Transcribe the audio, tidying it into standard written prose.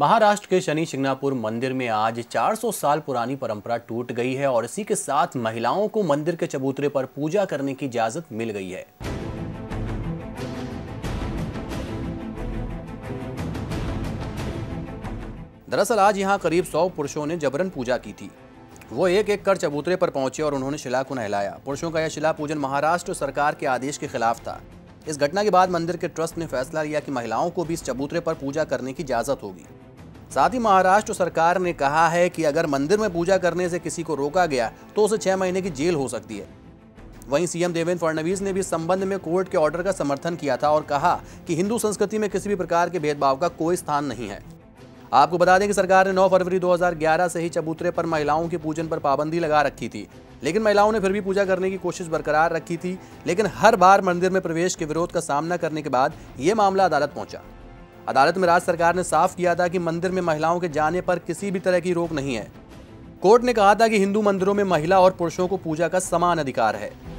महाराष्ट्र के शनि शिंगणापुर मंदिर में आज 400 साल पुरानी परंपरा टूट गई है और इसी के साथ महिलाओं को मंदिर के चबूतरे पर पूजा करने की इजाजत मिल गई है। दरअसल आज यहां करीब 100 पुरुषों ने जबरन पूजा की थी। वो एक एक कर चबूतरे पर पहुंचे और उन्होंने शिला को नहलाया। पुरुषों का यह शिला पूजन महाराष्ट्र सरकार के आदेश के खिलाफ था। इस घटना के बाद मंदिर के ट्रस्ट ने फैसला लिया कि महिलाओं को भी इस चबूतरे पर पूजा करने की इजाजत होगी। साथ ही महाराष्ट्र सरकार ने कहा है कि अगर मंदिर में पूजा करने से किसी को रोका गया तो उसे 6 महीने की जेल हो सकती है। वहीं सीएम देवेंद्र फडणवीस ने भी इस संबंध में कोर्ट के ऑर्डर का समर्थन किया था और कहा कि हिंदू संस्कृति में किसी भी प्रकार के भेदभाव का कोई स्थान नहीं है। आपको बता दें कि सरकार ने 9 फरवरी 2011 से ही चबूतरे पर महिलाओं के पूजन पर पाबंदी लगा रखी थी, लेकिन महिलाओं ने फिर भी पूजा करने की कोशिश बरकरार रखी थी। लेकिन हर बार मंदिर में प्रवेश के विरोध का सामना करने के बाद ये मामला अदालत पहुंचा। अदालत में राज्य सरकार ने साफ किया था कि मंदिर में महिलाओं के जाने पर किसी भी तरह की रोक नहीं है। कोर्ट ने कहा था कि हिंदू मंदिरों में महिला और पुरुषों को पूजा का समान अधिकार है।